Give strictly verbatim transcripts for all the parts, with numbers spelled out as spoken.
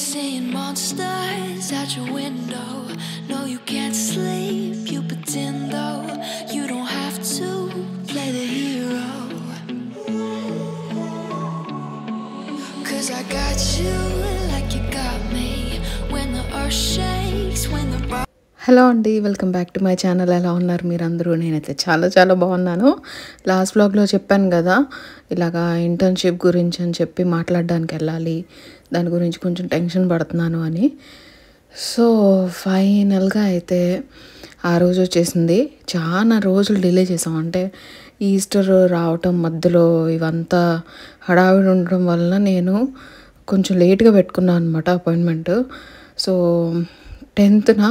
Seeing monsters out your window. No, you can't sleep, you pretend though. You don't have to play the hero, 'cause I got you like you got me. When the earth shakes, when the rock. Hello అండి, welcome back to my channel. ఎలా ఉన్నారు మీరందరూ? నేనైతే చాలా చాలా బాగున్నాను. Last బ్లాగ్లో చెప్పాను కదా, ఇలాగా ఇంటర్న్షిప్ గురించి అని చెప్పి మాట్లాడడానికి వెళ్ళాలి, దాని గురించి కొంచెం టెన్షన్ పడుతున్నాను అని. సో ఫైనల్గా అయితే ఆ రోజు వచ్చేసింది. చాలా రోజులు డిలే చేసాం, అంటే ఈస్టర్ రావటం మధ్యలో ఇవంతా హడావిడి ఉండడం వలన నేను కొంచెం లేట్గా పెట్టుకున్నాను అనమాట అపాయింట్మెంట్. సో టెన్త్న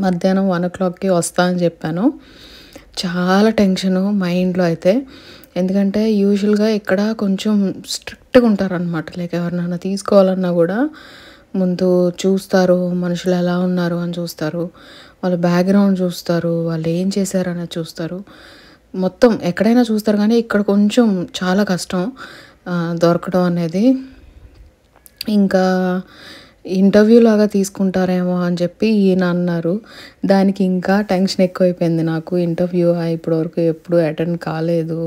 మధ్యాహ్నం వన్ ఓ క్లాక్కి వస్తా అని చెప్పాను. చాలా టెన్షను మైండ్లో అయితే, ఎందుకంటే యూజువల్గా ఇక్కడ కొంచెం స్ట్రిక్ట్గా ఉంటారనమాట. లైక్ ఎవరినైనా తీసుకోవాలన్నా కూడా ముందు చూస్తారు, మనుషులు ఎలా ఉన్నారు అని చూస్తారు, వాళ్ళ బ్యాక్గ్రౌండ్ చూస్తారు, వాళ్ళు ఏం చేశారనేది చూస్తారు, మొత్తం ఎక్కడైనా చూస్తారు. కానీ ఇక్కడ కొంచెం చాలా కష్టం దొరకడం అనేది. ఇంకా ఇంటర్వ్యూ లాగా తీసుకుంటారేమో అని చెప్పి ఈయన అన్నారు. దానికి ఇంకా టెన్షన్ ఎక్కువైపోయింది నాకు. ఇంటర్వ్యూ ఇప్పటివరకు ఎప్పుడు అటెండ్ కాలేదు,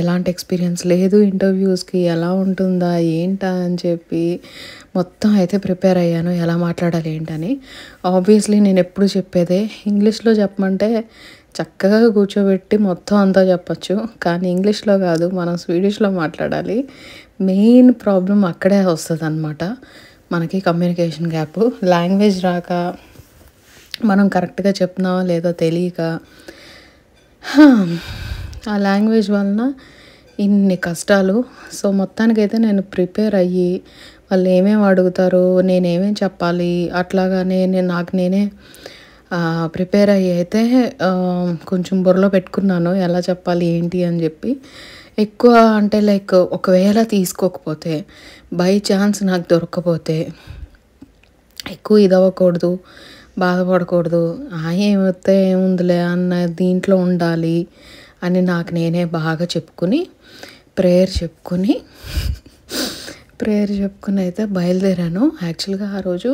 ఎలాంటి ఎక్స్పీరియన్స్ లేదు ఇంటర్వ్యూస్కి, ఎలా ఉంటుందా ఏంటా అని చెప్పి మొత్తం అయితే ప్రిపేర్ అయ్యాను, ఎలా మాట్లాడాలి ఏంటని. ఆబ్వియస్లీ నేను ఎప్పుడు చెప్పేదే, ఇంగ్లీష్లో చెప్పమంటే చక్కగా కూర్చోబెట్టి మొత్తం అంతా చెప్పచ్చు, కానీ ఇంగ్లీష్లో కాదు, మనం స్వీడిష్లో మాట్లాడాలి. మెయిన్ ప్రాబ్లం అక్కడే వస్తుంది అనమాట మనకి, కమ్యూనికేషన్ గ్యాప్. లాంగ్వేజ్ రాక, మనం కరెక్ట్గా చెప్తున్నామో లేదో తెలియక, ఆ లాంగ్వేజ్ వలన ఇన్ని కష్టాలు. సో మొత్తానికైతే నేను ప్రిపేర్ అయ్యి, వాళ్ళు ఏమేమి అడుగుతారు, నేనేమేమి చెప్పాలి, అట్లాగానే నేను నాకు నేనే ప్రిపేర్ అయ్యి అయితే కొంచెం బుర్రలో పెట్టుకున్నాను ఎలా చెప్పాలి ఏంటి అని చెప్పి. ఎక్కువ అంటే లైక్ ఒకవేళ తీసుకోకపోతే, బై ఛాన్స్ నాకు దొరకకపోతే ఎక్కువ ఇదవ్వకూడదు, బాధపడకూడదు, ఏమైతే ఏముందిలే అన్న దీంట్లో ఉండాలి అని నాకు నేనే బాగా చెప్పుకుని, ప్రేయర్ చెప్పుకుని ప్రేయర్ చెప్పుకుని అయితే బయలుదేరాను. యాక్చువల్గా ఆ రోజు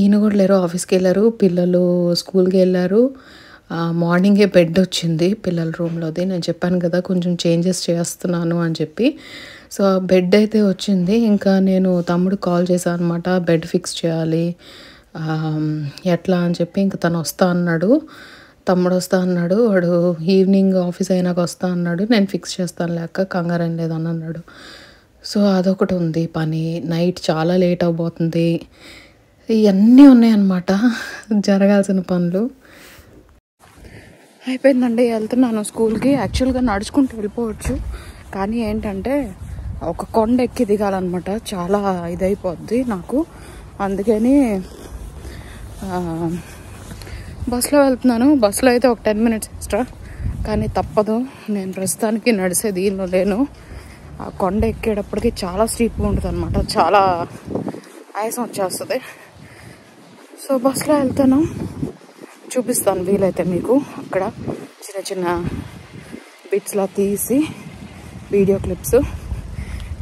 ఈయన కూడా లేరు, ఆఫీస్కి వెళ్ళారు, పిల్లలు స్కూల్కి వెళ్ళారు. మార్నింగే బెడ్ వచ్చింది పిల్లల రూమ్లోది. నేను చెప్పాను కదా కొంచెం చేంజెస్ చేస్తున్నాను అని చెప్పి. సో ఆ బెడ్ అయితే వచ్చింది. ఇంకా నేను తమ్ముడు కాల్ చేశాను అనమాట, బెడ్ ఫిక్స్ చేయాలి ఎట్లా అని చెప్పి. ఇంకా తను వస్తా అన్నాడు, తమ్ముడు వస్తా అన్నాడు, వాడు ఈవినింగ్ ఆఫీస్ అయినాక వస్తా అన్నాడు. నేను ఫిక్స్ చేస్తాను లేక కంగారు ఏం లేదని అన్నాడు. సో అదొకటి ఉంది పని. నైట్ చాలా లేట్ అవబోతుంది. ఇవన్నీ ఉన్నాయన్నమాట జరగాల్సిన పనులు. అయిపోయిందండి, వెళ్తున్నాను స్కూల్కి. యాక్చువల్గా నడుచుకుంటూ వెళ్ళిపోవచ్చు, కానీ ఏంటంటే ఒక కొండ ఎక్కి దిగాలన్నమాట, చాలా ఇదైపోద్ది నాకు. అందుకని బస్సులో వెళ్తున్నాను. బస్సులో అయితే ఒక టెన్ మినిట్స్ ఎక్స్ట్రా, కానీ తప్పదు. నేను ప్రస్తుతానికి నడిసే దీనిలో లేను. ఆ కొండ ఎక్కేటప్పటికి చాలా స్టీప్గా ఉంటుంది అనమాట, చాలా ఆయాసం వచ్చేస్తుంది. సో బస్సులో వెళ్తాను, చూపిస్తాను వీలైతే మీకు. అక్కడ చిన్న చిన్న బిట్స్లా తీసి వీడియో క్లిప్స్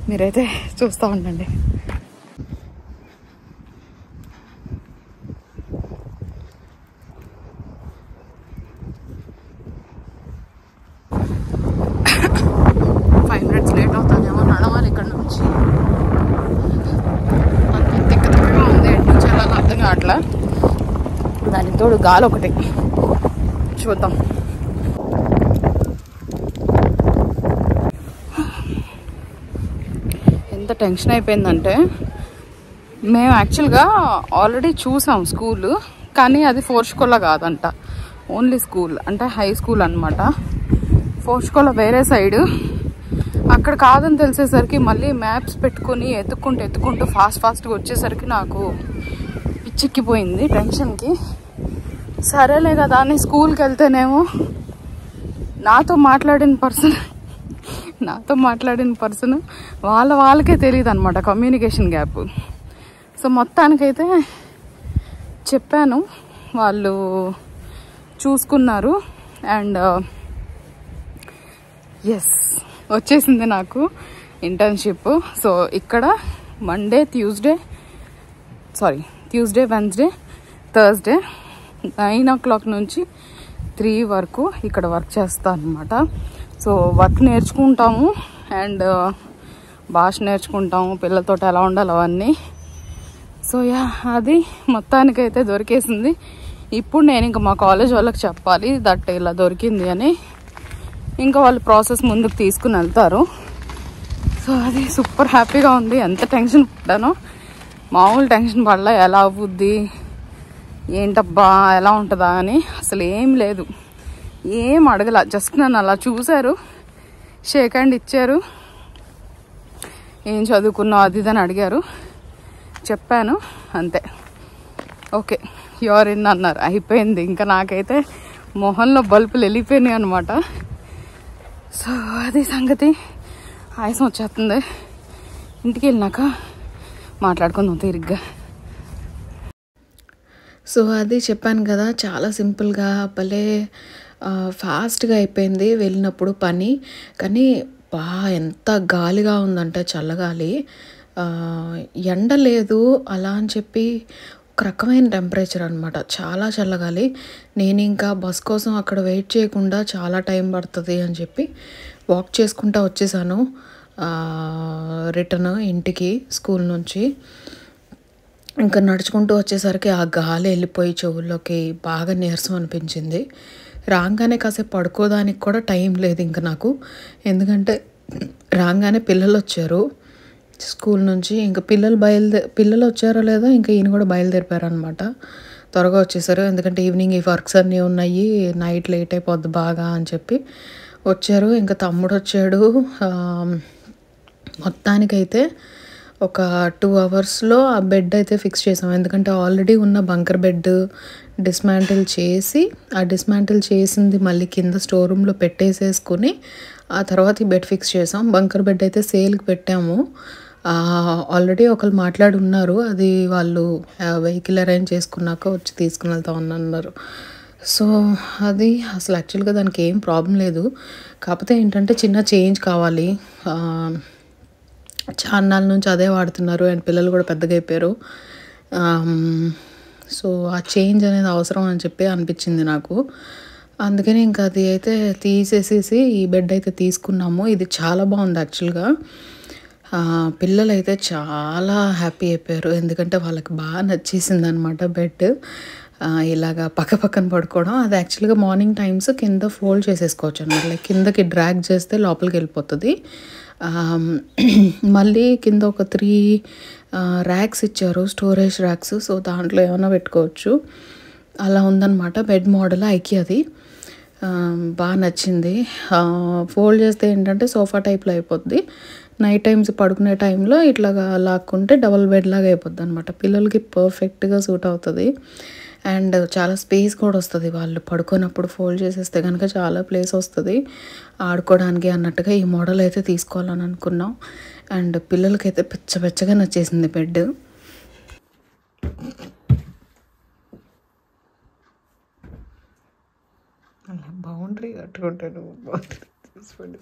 మీరైతే చూస్తూ ఉండండి. ఫైవ్ మినిట్స్ లేట్ అవుతానేమో, నడవాలి ఇక్కడ నుంచి. అంత తిక్క తిక్కగా ఉంది, ఎటు చేయాలని అర్థం కావట్లా. దానికి తోడు గాలి ఒకటి, చూద్దాం. ఎంత టెన్షన్ అయిపోయిందంటే, మేము యాక్చువల్గా ఆల్రెడీ చూసాం స్కూల్, కానీ అది ఫోర్స్కోలా కాదంట, ఓన్లీ స్కూల్ అంటే హై స్కూల్ అనమాట. ఫోర్స్కోలా వేరే సైడ్, అక్కడ కాదని తెలిసేసరికి మళ్ళీ మ్యాప్స్ పెట్టుకుని ఎత్తుక్కుంటూ ఎత్తుక్కుంటూ ఫాస్ట్ ఫాస్ట్గా వచ్చేసరికి నాకు పిచ్చిక్కిపోయింది టెన్షన్కి. సరేలే కదా అని స్కూల్కి వెళ్తేనేమో నాతో మాట్లాడిన పర్సన్ నాతో మాట్లాడిన పర్సన్ వాళ్ళ వాళ్ళకే తెలియదు అనమాట కమ్యూనికేషన్ గ్యాప్. సో మొత్తానికైతే చెప్పాను, వాళ్ళు చూసుకున్నారు. అండ్ ఎస్, వచ్చేసింది నాకు ఇంటర్న్షిప్. సో ఇక్కడ Monday Tuesday sorry Tuesday Wednesday Thursday nine o'clock नुंची थ्री वरकू इकड़ वर्क चेस्ताननमाट सो वर्क नेर्चुकुंटामु अंड भाष नेर्चुकुंटामु पिल्लतोटी एला उंडालो अवన్నీ सो या अदी मोत्तानिकैते दोरिकेसिंది इप्पुडु नेनु इंका मा कॉलेज वाळ्ळकि चेप्पाली दट इला दोरिकिंది अनि इंका वाळ्ळु प्रासेस मुंदुकु तीसुकुनि वेल्तारु सो अदी सूपर హ్యాపీగా ఉంది ఎంత టెన్షన్ పడ్డానో మామూలు టెన్షన్ పడలా ఎలా అవుద్ది ఏంటబ్బా ఎలా ఉంటదా అని అసలు ఏం లేదు ఏం అడగల జస్ట్ నన్ను అలా చూసారు షేక్ హ్యాండ్ ఇచ్చారు ఏం చదువుకున్నా అది దాని అడిగారు చెప్పాను అంతే ఓకే యు ఆర్ ఇన్ అన్నారు అయిపోయింది ఇంకా నాకైతే మోహన్లో బల్బులు ఎలిపోయినాయి అన్నమాట సో అది సంగతి ఆయాసం వచ్చేస్తుంది ఇంటికి వెళ్ళినాక మాట్లాడుకుందాం తీరిగ్గా సో అది చెప్పాను కదా చాలా సింపుల్గా భలే ఫాస్ట్గా అయిపోయింది వెళ్ళినప్పుడు పని కానీ బా ఎంత గాలిగా ఉందంటే చల్లగాలి ఎండ లేదు అలా అని చెప్పి ఒక రకమైన టెంపరేచర్ అన్నమాట చాలా చల్లగాలి నేను ఇంకా బస్ కోసం అక్కడ వెయిట్ చేయకుండా చాలా టైం పడుతుంది అని చెప్పి వాక్ చేసుకుంటూ వచ్చేసాను రిటర్న్ ఇంటికి స్కూల్ నుంచి ఇంకా నడుచుకుంటూ వచ్చేసరికి ఆ గాలి వెళ్ళిపోయి చెవుల్లోకి బాగా నీరసం అనిపించింది రాంగానే కాసేపు పడుకోవడానికి కూడా టైం లేదు ఇంకా నాకు ఎందుకంటే రాంగానే పిల్లలు వచ్చారు స్కూల్ నుంచి ఇంకా పిల్లలు బయలుదే పిల్లలు వచ్చారో లేదో ఇంకా ఈయన కూడా బయలుదేరిపోయారు అనమాట త్వరగా వచ్చేసారు ఎందుకంటే ఈవినింగ్ ఈ వర్క్స్ అన్నీ ఉన్నాయి నైట్ లేట్ అయిపోద్ది బాగా అని చెప్పి వచ్చారు ఇంకా తమ్ముడు వచ్చాడు మొత్తానికైతే ఒక టూ అవర్స్లో ఆ బెడ్ అయితే ఫిక్స్ చేసాం ఎందుకంటే ఆల్రెడీ ఉన్న బంకర్ బెడ్ డిస్మాంటిల్ చేసి ఆ డిస్మాంటిల్ చేసింది మళ్ళీ కింద స్టోర్ రూమ్లో పెట్టేసేసుకుని ఆ తర్వాత ఈ బెడ్ ఫిక్స్ చేసాం బంకర్ బెడ్ అయితే సేల్కి పెట్టాము ఆల్రెడీ ఒకళ్ళు మాట్లాడున్నారు అది వాళ్ళు వెహికల్ అరేంజ్ చేసుకున్నాక వచ్చి తీసుకుని వెళ్తా ఉన్నారు సో అది అసలు యాక్చువల్గా దానికి ఏం ప్రాబ్లం లేదు కాకపోతే ఏంటంటే చిన్న చేంజ్ కావాలి చాన్నాళ్ళ నుంచి అదే వాడుతున్నారు అండ్ పిల్లలు కూడా పెద్దగా అయిపోయారు సో ఆ చేంజ్ అనేది అవసరం అని చెప్పి అనిపించింది నాకు అందుకని ఇంకా అది అయితే తీసేసేసి ఈ బెడ్ అయితే తీసుకున్నాము ఇది చాలా బాగుంది యాక్చువల్గా పిల్లలు అయితే చాలా హ్యాపీ అయిపోయారు ఎందుకంటే వాళ్ళకి బాగా నచ్చేసింది అనమాట బెడ్ ఇలాగా పక్క పక్కన పడుకోవడం అది యాక్చువల్గా మార్నింగ్ టైమ్స్ కింద ఫోల్డ్ చేసేసుకోవచ్చు అనమాట లైక్ కిందకి డ్రాగ్ చేస్తే లోపలికి వెళ్ళిపోతుంది మళ్ళీ కింద ఒక త్రీ ర్యాక్స్ ఇచ్చారు స్టోరేజ్ ర్యాక్స్ సో దాంట్లో ఏమైనా పెట్టుకోవచ్చు అలా ఉందన్నమాట బెడ్ మోడల్ ఐకియాది బాగా నచ్చింది ఫోల్డ్ చేస్తే ఏంటంటే సోఫా టైప్లో అయిపోద్ది నైట్ టైమ్స్ పడుకునే టైంలో ఇట్లాగా లాక్కుంటే డబల్ బెడ్ లాగా అయిపోద్ది అనమాట పిల్లలకి పర్ఫెక్ట్గా సూట్ అవుతుంది అండ్ చాలా స్పేస్ కూడా వస్తుంది వాళ్ళు పడుకున్నప్పుడు ఫోల్డ్ చేసేస్తే కనుక చాలా ప్లేస్ వస్తుంది ఆడుకోవడానికి అన్నట్టుగా ఈ మోడల్ అయితే తీసుకోవాలని అనుకున్నాం అండ్ పిల్లలకైతే పిచ్చ పిచ్చగా నచ్చేసింది బెడ్ అలా బౌండరీ కట్టుకుంటాను బౌండరీ చూసుకోండి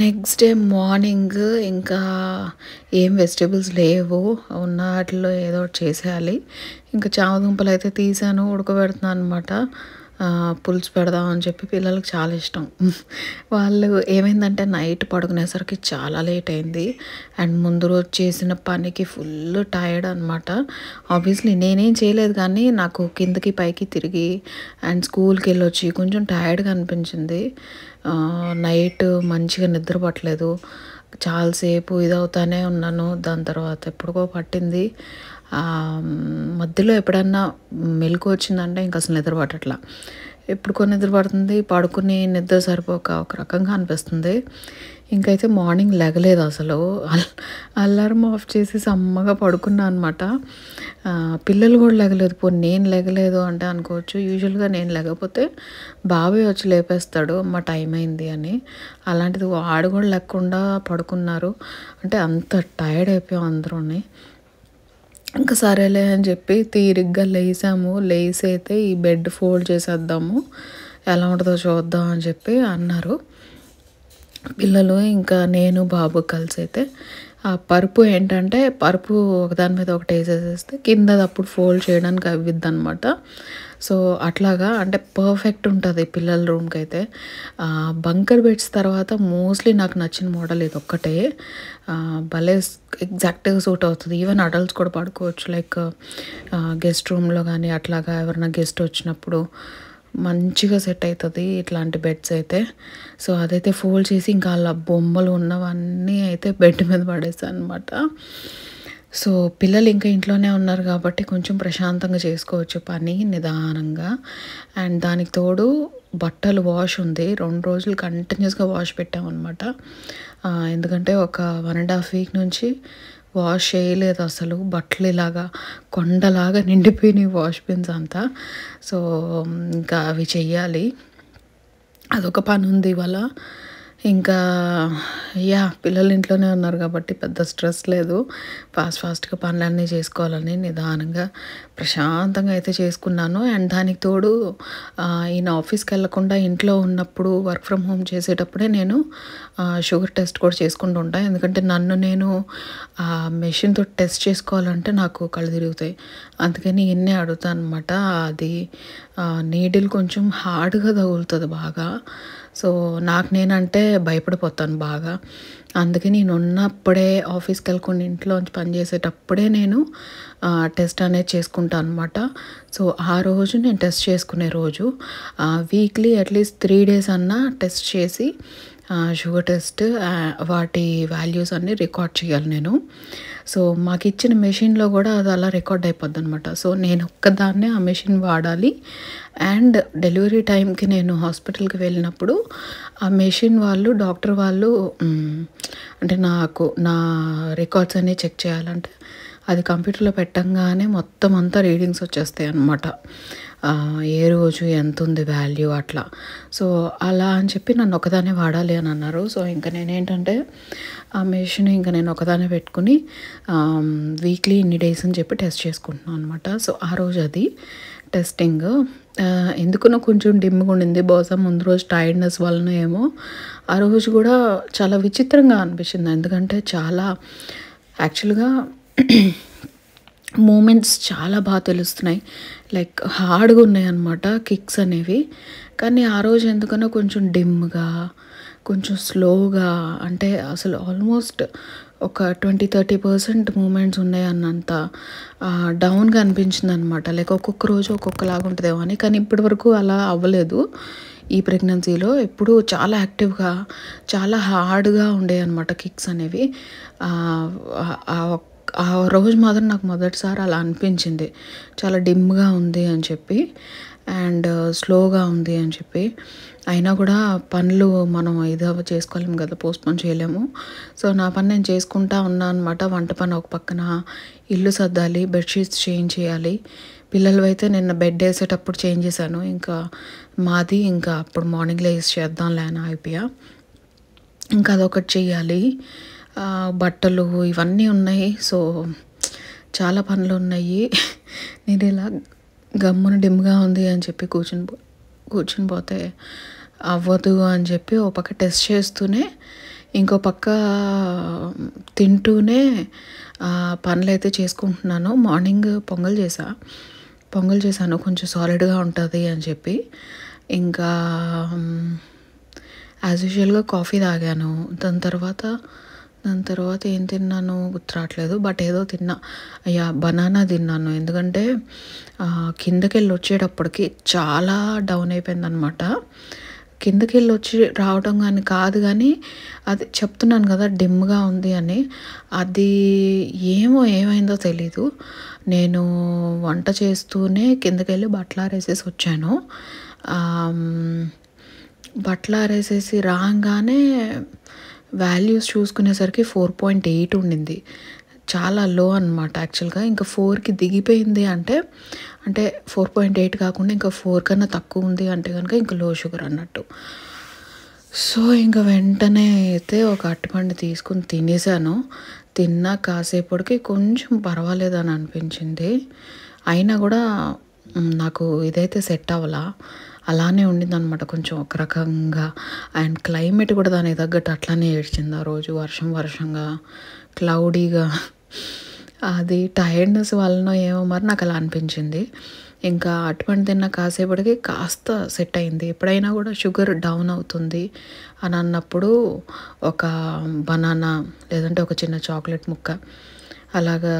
నెక్స్ట్ డే మార్నింగ్ ఇంకా ఏం వెజిటేబుల్స్ లేవు ఉన్న వాటిలో ఏదో చేసేయాలి ఇంకా చామదుంపలు అయితే తీసాను ఉడకబెడుతున్నాను అనమాట పులుసు పెడదామని చెప్పి పిల్లలకు చాలా ఇష్టం వాళ్ళు ఏమైందంటే నైట్ పడుకునేసరికి చాలా లేట్ అయింది అండ్ ముందు రోజు చేసిన పనికి ఫుల్ టైర్డ్ అనమాట ఆబ్వియస్లీ నేనేం చేయలేదు కానీ నాకు కిందకి పైకి తిరిగి అండ్ స్కూల్కి వెళ్ళొచ్చి కొంచెం టైర్డ్గా అనిపించింది నైట్ మంచిగా నిద్ర పట్టలేదు చాలాసేపు ఇదవుతానే ఉన్నాను దాని తర్వాత ఎప్పుడుకో పట్టింది మధ్యలో ఎప్పుడన్నా మెలకు వచ్చిందంటే ఇంకా అసలు నిద్ర పట్టట్లా ఎప్పుడుకో నిద్ర పడుతుంది, పడుకుని నిద్ర సరిపోక ఒక రకంగా అనిపిస్తుంది. ఇంకైతే మార్నింగ్ లెగలేదు, అసలు అల్లారం ఆఫ్ చేసి సమ్మగా పడుకున్నా అనమాట. పిల్లలు కూడా లెగలేదు. పో నేను లెగలేదు అంటే అనుకోవచ్చు, యూజువల్గా నేను లేకపోతే బాబాయ్ వచ్చి లేపేస్తాడు అమ్మ టైం అయింది అని. అలాంటిది ఆడు కూడా లేకుండా పడుకున్నారు. అంటే అంత టైర్డ్ అయిపోయాం అందరూ. ఇంకా సరేలే అని చెప్పి తీరిగ్గా లేసాము. లేసి అయితే ఈ బెడ్ ఫోల్డ్ చేసేద్దాము, ఎలా ఉంటుందో చూద్దాం అని చెప్పి అన్నారు పిల్లలు. ఇంకా నేను బాబు కలిసి అయితే ఆ పరుపు ఏంటంటే పరుపు ఒకదాని మీద ఒకటి వేసేసేస్తే కింద అప్పుడు ఫోల్డ్ చేయడానికి అవ్విద్ది అనమాట. సో అట్లాగా అంటే పర్ఫెక్ట్ ఉంటుంది పిల్లల రూమ్కి అయితే. బంకర్ బెడ్స్ తర్వాత మోస్ట్లీ నాకు నచ్చిన మోడల్ ఇది ఒక్కటే. భలే ఎగ్జాక్ట్గా సూట్ అవుతుంది. ఈవెన్ అడల్ట్స్ కూడా పడుకోవచ్చు, లైక్ గెస్ట్ రూమ్లో కానీ అట్లాగా ఎవరైనా గెస్ట్ వచ్చినప్పుడు మంచిగా సెట్ అవుతుంది ఇట్లాంటి బెడ్స్ అయితే. సో అదైతే ఫోల్డ్ చేసి ఇంకా అలా బొమ్మలు ఉన్నవన్నీ అయితే బెడ్ మీద పడేస్తాను అనమాట. సో పిల్లలు ఇంకా ఇంట్లోనే ఉన్నారు కాబట్టి కొంచెం ప్రశాంతంగా చేసుకోవచ్చు పని నిదానంగా. అండ్ దానికి తోడు బట్టలు వాష్ ఉంది. రెండు రోజులు కంటిన్యూస్గా వాష్ పెట్టామన్నమాట. ఎందుకంటే ఒక వన్ అండ్ హాఫ్ వీక్ నుంచి వాష్ చేయలేదు అసలు. బట్టలు ఇలాగా కొండలాగా నిండిపోయినాయి వాష్ బిన్స్ అంతా. సో ఇంకా అవి చెయ్యాలి, అదొక పని ఉంది ఇవాళ. ఇంకా యా పిల్లలు ఇంట్లోనే ఉన్నారు కాబట్టి పెద్ద స్ట్రెస్ లేదు. ఫాస్ట్ ఫాస్ట్గా పనులన్నీ చేసుకోవాలని నిదానంగా ప్రశాంతంగా అయితే చేసుకున్నాను. అండ్ దానికి తోడు ఈయన ఆఫీస్కి వెళ్ళకుండా ఇంట్లో ఉన్నప్పుడు వర్క్ ఫ్రమ్ హోమ్ చేసేటప్పుడే నేను షుగర్ టెస్ట్ కూడా చేసుకుంటూ ఉంటాను. ఎందుకంటే నన్ను నేను ఆ మెషిన్తో టెస్ట్ చేసుకోవాలంటే నాకు కళ్ళు తిరుగుతాయి, అందుకని ఇన్నే అడుగుతాను అనమాట. అది నీడిల్ కొంచెం హార్డ్గా తగులుతుంది బాగా. సో నాకు నేనంటే భయపడిపోతాను బాగా, అందుకే నేను ఉన్నప్పుడే ఆఫీస్కి వెళ్ళకుండా ఇంట్లోంచి పనిచేసేటప్పుడే నేను టెస్ట్ అనేది చేసుకుంటాను అనమాట. సో ఆ రోజు నేను టెస్ట్ చేసుకునే రోజు వీక్లీ అట్లీస్ట్ త్రీ డేస్ అన్నా టెస్ట్ చేసి షుగర్ టెస్ట్ వాటి వాల్యూస్ అన్నీ రికార్డ్ చేయాలి నేను. సో మాకు ఇచ్చిన మెషిన్లో కూడా అది అలా రికార్డ్ అయిపోద్ది అనమాట. సో నేను ఒక్కదాన్నే ఆ మెషిన్ వాడాలి. అండ్ డెలివరీ టైంకి నేను హాస్పిటల్కి వెళ్ళినప్పుడు ఆ మెషిన్ వాళ్ళు డాక్టర్ వాళ్ళు అంటే నాకు నా రికార్డ్స్ అన్నీ చెక్ చేయాలంటే అది కంప్యూటర్లో పెట్టంగానే మొత్తం అంతా రీడింగ్స్ వచ్చేస్తాయి అన్నమాట. ఏ రోజు ఎంత ఉంది వాల్యూ అట్లా. సో అలా అని చెప్పి నన్ను ఒకదానే వాడాలి అని అన్నారు. సో ఇంకా నేనేంటంటే ఆ మెషిన్ ఇంకా నేను ఒకదానే పెట్టుకుని వీక్లీ ఇన్ని డేస్ అని చెప్పి టెస్ట్ చేసుకుంటున్నాను అనమాట. సో ఆ రోజు అది టెస్టింగ్ ఎందుకనో కొంచెం డిమ్గా ఉండింది, బహుశా ముందు రోజు టైర్డ్నెస్ వలన ఏమో. ఆ రోజు కూడా చాలా విచిత్రంగా అనిపించింది. ఎందుకంటే చాలా యాక్చువల్గా మూమెంట్స్ చాలా బాగా తెలుస్తున్నాయి, లైక్ హార్డ్గా ఉన్నాయి అన్నమాట కిక్స్ అనేవి. కానీ ఆ రోజు ఎందుకన్నా కొంచెం డిమ్గా కొంచెం స్లోగా, అంటే అసలు ఆల్మోస్ట్ ఒక ట్వంటీ థర్టీ పర్సెంట్ మూమెంట్స్ ఉన్నాయి అన్నంత డౌన్గా అనిపించింది అనమాట. లైక్ ఒక్కొక్క రోజు ఒక్కొక్కలాగా ఉంటుందేమో అని, కానీ ఇప్పటి వరకు అలా అవ్వలేదు ఈ ప్రెగ్నెన్సీలో. ఎప్పుడు చాలా యాక్టివ్గా చాలా హార్డ్గా ఉండేవి అన్నమాట కిక్స్ అనేవి. ఆ రోజు మాత్రం నాకు మొదటిసారి అలా అనిపించింది, చాలా డిమ్గా ఉంది అని చెప్పి అండ్ స్లోగా ఉంది అని చెప్పి. అయినా కూడా పనులు మనం ఏదో చేసుకోలేము కదా, పోస్ట్పోన్ చేయలేము. సో నా పని నేను చేసుకుంటా ఉన్నా అనమాట. వంట పని ఒక పక్కన, ఇల్లు సర్దాలి, బెడ్షీట్స్ చేంజ్ చేయాలి. పిల్లలు అయితే నిన్న బెడ్ వేసేటప్పుడు చేంజ్ చేశాను, ఇంకా మాది ఇంకా అప్పుడు మార్నింగ్ లేసి చేద్దాం లేనా అయిపోయా. ఇంకా అదొకటి చేయాలి, బట్టలు ఇవన్నీ ఉన్నాయి. సో చాలా పనులు ఉన్నాయి. నేను ఇలా గమ్మున డిమ్గా ఉంది అని చెప్పి కూర్చుని కూర్చుని పోతే అవ్వదు అని చెప్పి ఒక పక్క టెస్ట్ చేస్తూనే ఇంకో పక్క తింటూనే పనులు అయితే చేసుకుంటున్నాను. మార్నింగ్ పొంగల్ చేసా పొంగల్ చేశాను కొంచెం సాలిడ్గా ఉంటుంది అని చెప్పి. ఇంకా యాజ్ యూజువల్గా కాఫీ తాగాను. దాని తర్వాత దాని తర్వాత ఏం తిన్నాను గుర్తురావట్లేదు, బట్ ఏదో తిన్నా. అయ్యా బనానా తిన్నాను, ఎందుకంటే కిందకి వెళ్ళి వచ్చేటప్పటికి చాలా డౌన్ అయిపోయింది అనమాట. కిందకి వెళ్ళి వచ్చి రావడం కానీ కాదు, కానీ అది చెప్తున్నాను కదా డిమ్గా ఉంది అని, అది ఏమో ఏమైందో తెలీదు. నేను వంట చేస్తూనే కిందకి వెళ్ళి బట్టలారేసేసి వచ్చాను. బట్ల ఆరేసేసి రాగానే వాల్యూస్ చూసుకునేసరికి ఫోర్ పాయింట్ ఎయిట్ ఉండింది, చాలా లో అన్నమాట. యాక్చువల్గా ఇంకా ఫోర్కి దిగిపోయింది అంటే అంటే ఫోర్ పాయింట్ ఎయిట్ కాకుండా ఇంకా ఫోర్ కన్నా తక్కువ ఉంది అంటే కనుక ఇంకా లో షుగర్ అన్నట్టు. సో ఇంకా వెంటనే అయితే ఒక అరటిపండు తీసుకుని తినేసాను. తిన్నా కాసేపటికి కొంచెం పర్వాలేదని అనిపించింది, అయినా కూడా నాకు ఇదైతే సెట్ అవ్వాలా, అలానే ఉండింది అనమాట కొంచెం ఒక రకంగా. అండ్ క్లైమేట్ కూడా దానికి తగ్గట్టు అట్లానే ఏడ్చింది ఆ రోజు, వర్షం వర్షంగా క్లౌడీగా. అది టైర్డ్నెస్ వలన ఏమో మరి నాకు అలా అనిపించింది. ఇంకా అటువంటి తిన్న కాసేపటికి కాస్త సెట్ అయింది. ఎప్పుడైనా కూడా షుగర్ డౌన్ అవుతుంది అని అన్నప్పుడు ఒక బనానా లేదంటే ఒక చిన్న చాక్లెట్ ముక్క, అలాగా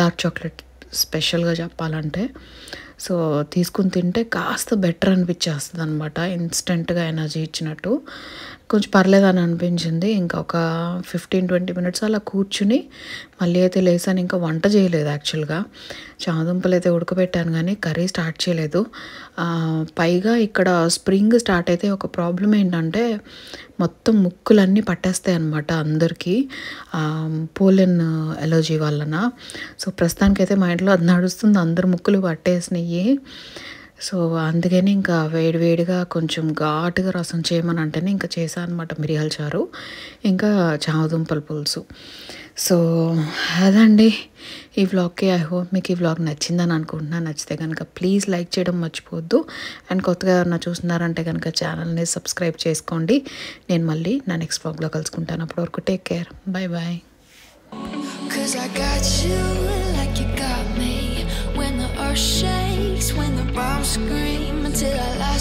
డార్క్ చాక్లెట్ స్పెషల్గా చెప్పాలంటే, సో తీసుకుని తింటే కాస్త బెటర్ అనిపించేస్తుంది అనమాట, ఇన్స్టెంట్గా ఎనర్జీ ఇచ్చినట్టు. కొంచెం పర్లేదని అనిపించింది. ఇంకా ఒక ఫిఫ్టీన్ ట్వంటీ మినిట్స్ అలా కూర్చుని మళ్ళీ అయితే లేసాను. ఇంకా వంట చేయలేదు యాక్చువల్గా, చామదుంపలు అయితే ఉడకబెట్టాను కానీ కర్రీ స్టార్ట్ చేయలేదు. పైగా ఇక్కడ స్ప్రింగ్ స్టార్ట్ అయితే ఒక ప్రాబ్లం ఏంటంటే మొత్తం ముక్కులన్నీ పట్టేస్తాయి అన్నమాట అందరికీ, పోలెన్ ఎలర్జీ వలన. సో ప్రస్తుతానికైతే మా ఇంట్లో అది నడుస్తుంది, అందరు ముక్కులు పట్టేసినాయి. సో అందుకని ఇంకా వేడివేడిగా కొంచెం ఘాటుగా రసం చేయమని అంటేనే ఇంకా చేశాను అనమాట, మిరియాల చారు ఇంకా చామదుంపల పులుసు. సో అదండి ఈ వ్లాగ్కి. ఐ హోప్ మీకు ఈ వ్లాగ్ నచ్చిందని అనుకుంటున్నాను. నచ్చితే కనుక ప్లీజ్ లైక్ చేయడం మర్చిపోవద్దు. అండ్ కొత్తగా ఎవరన్నా చూస్తున్నారంటే కనుక ఛానల్ని సబ్స్క్రైబ్ చేసుకోండి. నేను మళ్ళీ నా నెక్స్ట్ వ్లాగ్లో కలుసుకుంటాను. అప్పటి వరకు take care, bye bye. When the earth shakes, when the bombs scream until I lie.